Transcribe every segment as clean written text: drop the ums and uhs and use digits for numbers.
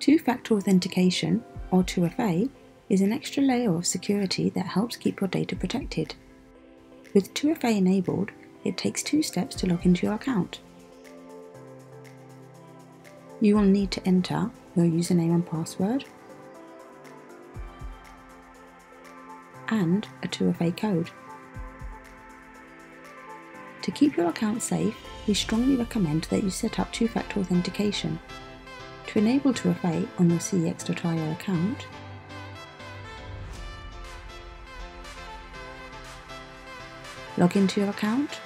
Two-factor authentication, or 2FA, is an extra layer of security that helps keep your data protected. With 2FA enabled, it takes 2 steps to log into your account. You will need to enter your username and password and a 2FA code. To keep your account safe, we strongly recommend that you set up two-factor authentication. To enable 2FA on your CEX.io account, log into your account,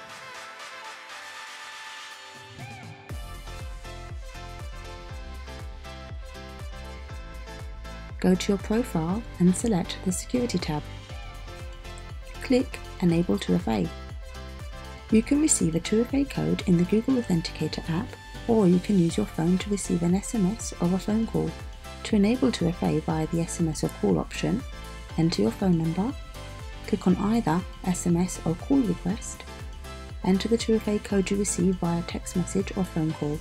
go to your profile and select the Security tab. Click Enable 2FA. You can receive a 2FA code in the Google Authenticator app, or you can use your phone to receive an SMS or a phone call. To enable 2FA via the SMS or call option, enter your phone number, click on either SMS or call request, enter the 2FA code you receive via text message or phone call.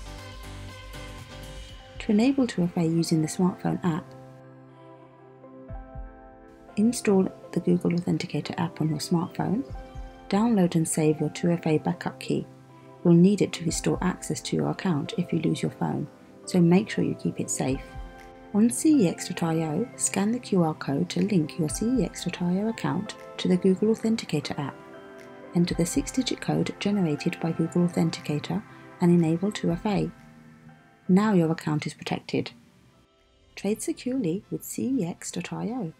To enable 2FA using the smartphone app, install the Google Authenticator app on your smartphone, download and save your 2FA backup key. You'll need it to restore access to your account if you lose your phone, so make sure you keep it safe. On CEX.io, scan the QR code to link your CEX.io account to the Google Authenticator app. Enter the 6-digit code generated by Google Authenticator and enable 2FA. Now your account is protected. Trade securely with CEX.io.